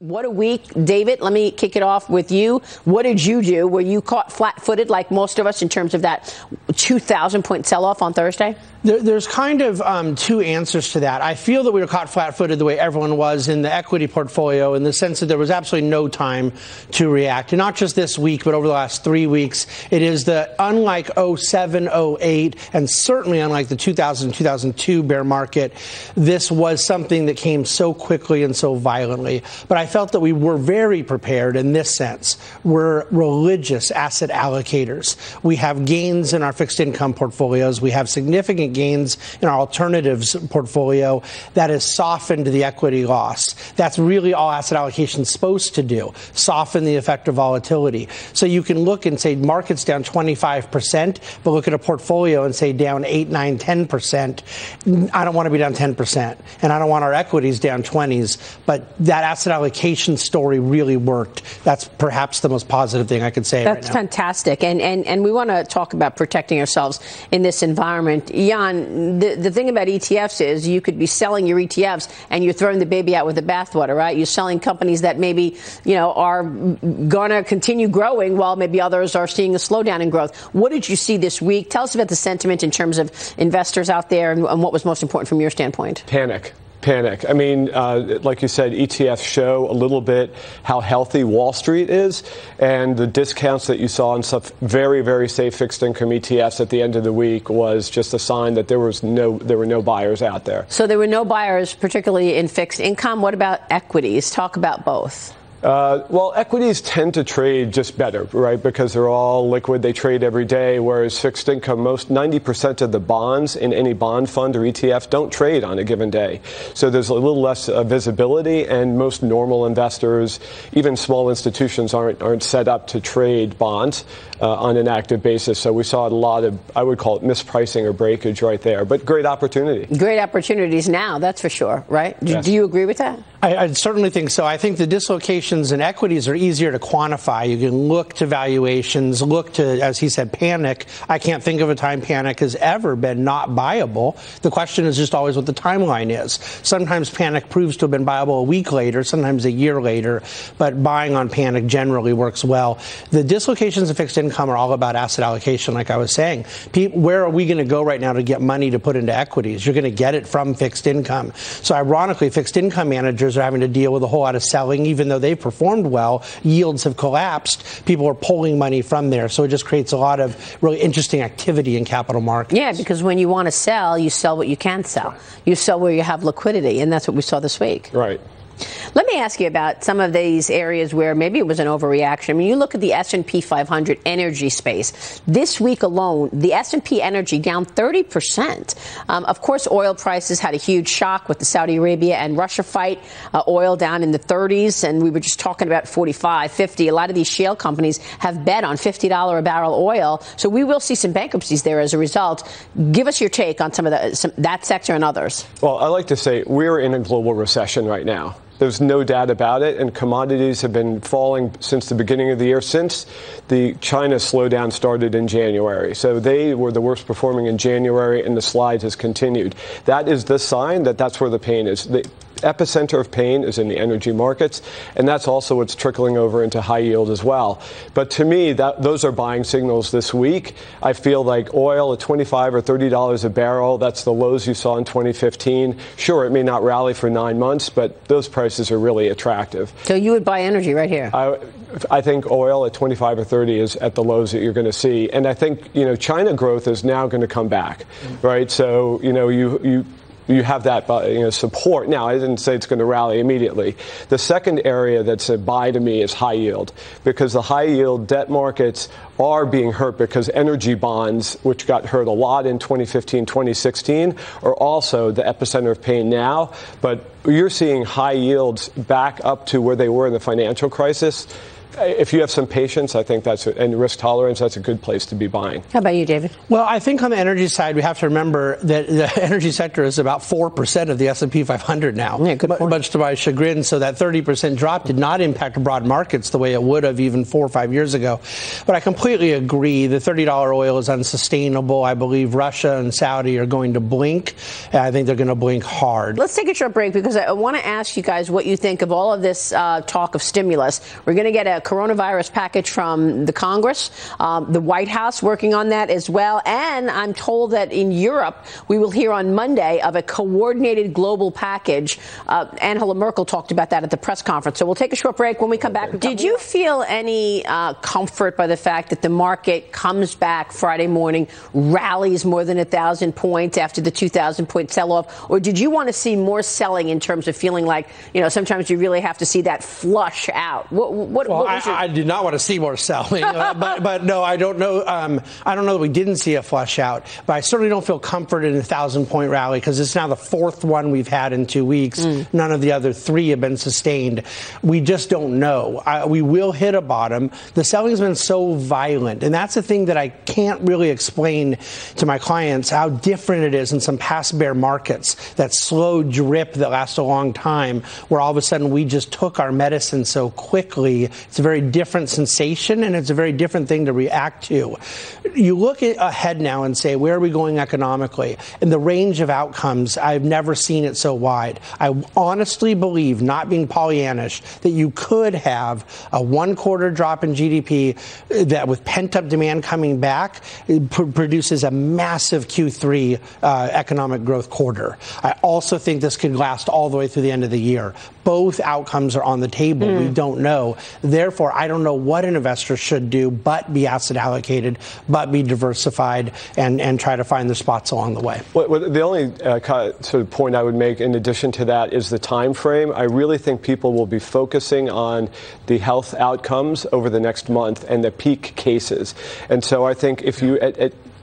What a week. David, let me kick it off with you. What did you do? Were you caught flat-footed like most of us in terms of that 2,000-point sell-off on Thursday? There's kind of two answers to that. I feel that we were caught flat-footed the way everyone was in the equity portfolio in the sense that there was absolutely no time to react. And not just this week, but over the last 3 weeks. It is unlike 07, 08, and certainly unlike the 2000, 2002 bear market, this was something that came so quickly and so violently. But I felt that we were very prepared in this sense. We're religious asset allocators. We have gains in our fixed income portfolios. We have significant gains in our alternatives portfolio that has softened the equity loss. That's really all asset allocation is supposed to do, soften the effect of volatility. So you can look and say market's down 25%, but look at a portfolio and say down 8, 9, 10%. I don't want to be down 10%, and I don't want our equities down 20s, but that asset allocation story really worked. That's perhaps the most positive thing I could say right now. That's fantastic. And we want to talk about protecting ourselves in this environment. Jan, the thing about ETFs is you could be selling your ETFs and you're throwing the baby out with the bathwater, right? You're selling companies that maybe, you know, are going to continue growing while maybe others are seeing a slowdown in growth. What did you see this week? Tell us about the sentiment in terms of investors out there and what was most important from your standpoint. Panic. Panic. I mean, like you said, ETFs show a little bit how healthy Wall Street is, and the discounts that you saw on some very, very safe fixed income ETFs at the end of the week was just a sign that there were no buyers out there. So there were no buyers, particularly in fixed income. What about equities? Talk about both. Well, equities tend to trade just better, right, because they're all liquid. They trade every day, whereas fixed income, most 90% of the bonds in any bond fund or ETF don't trade on a given day. So there's a little less visibility, and most normal investors, even small institutions, aren't set up to trade bonds on an active basis. So we saw a lot of, I would call it mispricing or breakage right there, but great opportunity. Great opportunities now, that's for sure, right? Yes. Do you agree with that? I certainly think so. I think the dislocations in equities are easier to quantify. You can look to valuations, look to, as he said, panic. I can't think of a time panic has ever been not buyable. The question is just always what the timeline is. Sometimes panic proves to have been buyable a week later, sometimes a year later, but buying on panic generally works well. The dislocations of fixed income are all about asset allocation, like I was saying. Where are we going to go right now to get money to put into equities? You're going to get it from fixed income. So ironically, fixed income managers are having to deal with a whole lot of selling. Even though they've performed well, yields have collapsed. People are pulling money from there. So it just creates a lot of really interesting activity in capital markets. Yeah, because when you want to sell, you sell what you can sell. You sell where you have liquidity, and that's what we saw this week. Right. Let me ask you about some of these areas where maybe it was an overreaction. I mean, you look at the S&P 500 energy space. This week alone, the S&P energy down 30%. Of course, oil prices had a huge shock with the Saudi Arabia and Russia fight. Oil down in the 30s, and we were just talking about 45, 50. A lot of these shale companies have bet on $50 a barrel oil, so we will see some bankruptcies there as a result. Give us your take on some of that sector and others. Well, I like to say we're in a global recession right now. There's no doubt about it, and commodities have been falling since the beginning of the year, since the China slowdown started in January. So they were the worst performing in January, and the slide has continued. That is the sign that that's where the pain is. The epicenter of pain is in the energy markets, and that's also what's trickling over into high yield as well. But to me, those are buying signals this week. I feel like oil at $25 or $30 a barrel, that's the lows you saw in 2015. Sure, it may not rally for 9 months, but those prices are really attractive. So you would buy energy right here? I think oil at 25 or 30 is at the lows that you're going to see. And I think, you know, China growth is now going to come back, right? So, you know, you have that, you know, support. Now, I didn't say it's going to rally immediately. The second area that's a buy to me is high yield, because the high yield debt markets are being hurt because energy bonds, which got hurt a lot in 2015, 2016, are also the epicenter of pain now. But you're seeing high yields back up to where they were in the financial crisis. if you have some patience, I think that's and risk tolerance, that's a good place to be buying. How about you, David? Well, I think on the energy side, we have to remember that the energy sector is about 4% of the S&P 500 now, yeah, good point. Much to my chagrin. So that 30% drop did not impact broad markets the way it would have even 4 or 5 years ago. But I completely agree. The $30 oil is unsustainable. I believe Russia and Saudi are going to blink. And I think they're going to blink hard. Let's take a short break because I want to ask you guys what you think of all of this talk of stimulus. We're going to get a coronavirus package from the Congress, the White House working on that as well. And I'm told that in Europe, we will hear on Monday of a coordinated global package. Angela Merkel talked about that at the press conference. So we'll take a short break. When we come back, did you feel any comfort by the fact that the market comes back Friday morning, rallies more than 1,000 points after the 2,000-point sell-off? Or did you want to see more selling in terms of feeling like, you know, sometimes you really have to see that flush out? I did not want to see more selling, but no, I don't know. I don't know that we didn't see a flush out, but I certainly don't feel comfort in a 1,000-point rally because it's now the fourth one we've had in 2 weeks. None of the other three have been sustained. We just don't know. We will hit a bottom. The selling has been so violent, and that's the thing that I can't really explain to my clients how different it is in some past bear markets. That slow drip that lasts a long time, where all of a sudden we just took our medicine so quickly. It's a very different sensation, and it's a very different thing to react to. You look ahead now and say, where are we going economically? And the range of outcomes, I've never seen it so wide. I honestly believe, not being Pollyannish, that you could have a one-quarter drop in GDP that, with pent-up demand coming back, produces a massive Q3 economic growth quarter. I also think this could last all the way through the end of the year. Both outcomes are on the table. We don't know. Therefore, I don't know what an investor should do but be asset allocated, but be diversified, and try to find the spots along the way. Well, the only sort of point I would make in addition to that is the time frame. I really think people will be focusing on the health outcomes over the next month and the peak cases. And so I think if you...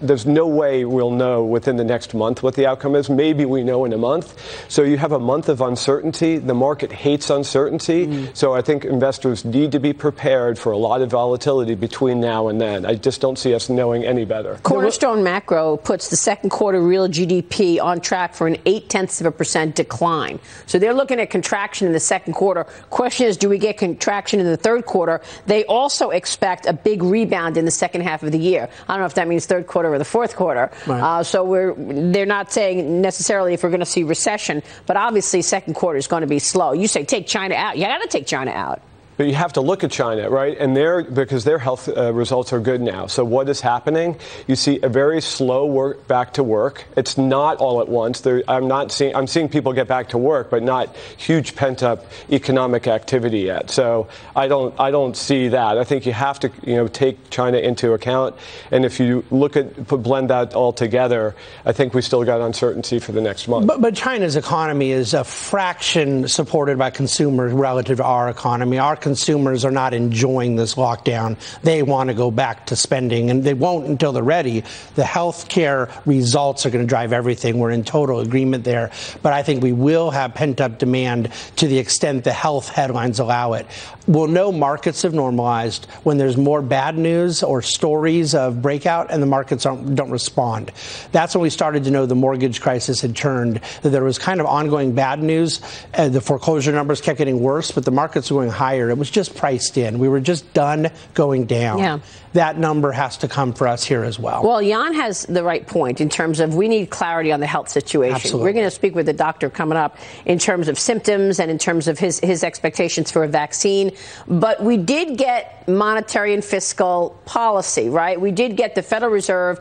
there's no way we'll know within the next month what the outcome is. Maybe we know in a month. So you have a month of uncertainty. The market hates uncertainty. So I think investors need to be prepared for a lot of volatility between now and then. I just don't see us knowing any better. Cornerstone Macro puts the second quarter real GDP on track for an 0.8% decline. So they're looking at contraction in the second quarter. Question is, do we get contraction in the third quarter? They also expect a big rebound in the second half of the year. I don't know if that means third quarter or the fourth quarter. Right. So they're not saying necessarily if we're going to see recession, but obviously second quarter is going to be slow. You say take China out. You got to take China out. But you have to look at China, right? And because their health results are good now. So what is happening? You see a very slow work back to work. It's not all at once. I'm seeing people get back to work, but not huge pent up economic activity yet. So I don't see that. I think you have to take China into account. And if you blend that all together, I think we still got uncertainty for the next month. But China's economy is a fraction supported by consumers relative to our economy. Our consumers are not enjoying this lockdown. They want to go back to spending, and they won't until they're ready. The health care results are going to drive everything. We're in total agreement there. But I think we will have pent-up demand to the extent the health headlines allow it. We'll know markets have normalized when there's more bad news or stories of breakout, and the markets don't respond. That's when we started to know the mortgage crisis had turned, that there was kind of ongoing bad news. The foreclosure numbers kept getting worse, but the markets were going higher. It was just priced in. We were just done going down. Yeah. That number has to come for us here as well. Well, Jan has the right point in terms of we need clarity on the health situation. Absolutely. We're going to speak with the doctor coming up in terms of symptoms and in terms of his expectations for a vaccine. But we did get monetary and fiscal policy, right? We did get the Federal Reserve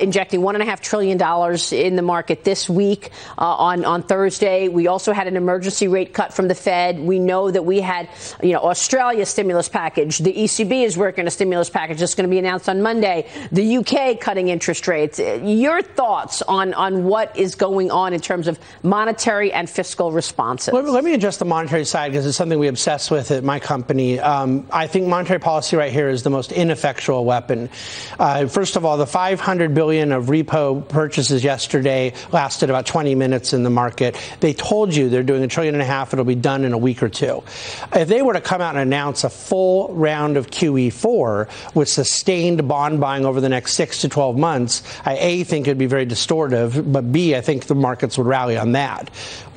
injecting $1.5 trillion in the market this week on Thursday. We also had an emergency rate cut from the Fed. We know that we had... Australia's stimulus package. The ECB is working a stimulus package that's going to be announced on Monday. The UK cutting interest rates. Your thoughts on what is going on in terms of monetary and fiscal responses? Let me address the monetary side because it's something we obsess with at my company. I think monetary monetary policy right here is the most ineffectual weapon. First of all, the $500 billion of repo purchases yesterday lasted about 20 minutes in the market. They told you they're doing $1.5 trillion. It'll be done in a week or two. If they were to come out and announce a full round of QE4 with sustained bond buying over the next 6 to 12 months, I A, think it'd be very distortive, but B, I think the markets would rally on that.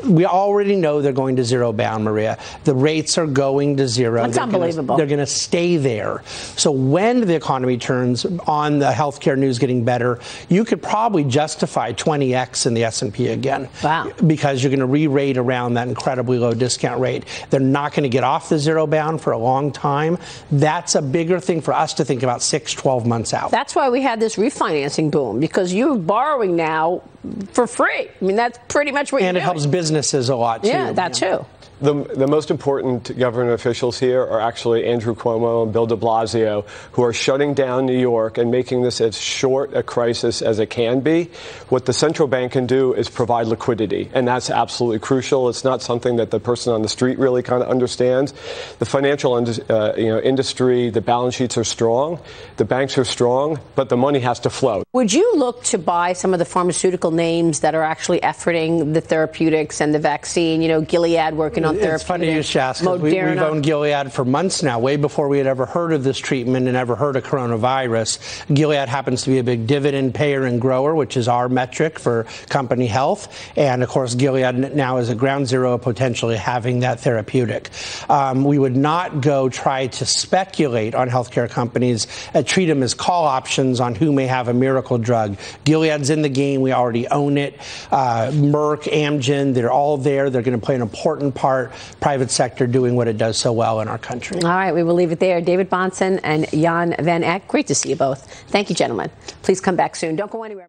We already know they're going to zero bound, Maria. The rates are going to zero. That's unbelievable. They're going to stay there. So when the economy turns on, the healthcare news getting better, you could probably justify 20x in the S&P again. Wow. Because you're going to re-rate around that incredibly low discount rate. They're not going to get off the zero bound for a long time. That's a bigger thing for us to think about 6, 12 months out. That's why we had this refinancing boom, because you're borrowing now for free. I mean, that's pretty much what you're doing. And it helps businesses a lot, too. Yeah, that too. The most important government officials here are actually Andrew Cuomo and Bill de Blasio, who are shutting down New York and making this as short a crisis as it can be. What the central bank can do is provide liquidity, and that's absolutely crucial. It's not something that the person on the street really kind of understands. The financial industry, the balance sheets are strong, the banks are strong, but the money has to flow. Would you look to buy some of the pharmaceutical names that are actually efforting the therapeutics and the vaccine? You know, Gilead working on. It's funny you should ask. We've owned Gilead for months now, way before we had ever heard of this treatment and ever heard of coronavirus. Gilead happens to be a big dividend payer and grower, which is our metric for company health. And, of course, Gilead now is at ground zero of potentially having that therapeutic. We would not go try to speculate on healthcare companies, treat them as call options on who may have a miracle drug. Gilead's in the game. We already own it. Merck, Amgen, they're all there. They're going to play an important part. Private sector doing what it does so well in our country. All right, we will leave it there. David Bahnsen and Jan Van Eck, great to see you both. Thank you, gentlemen. Please come back soon. Don't go anywhere.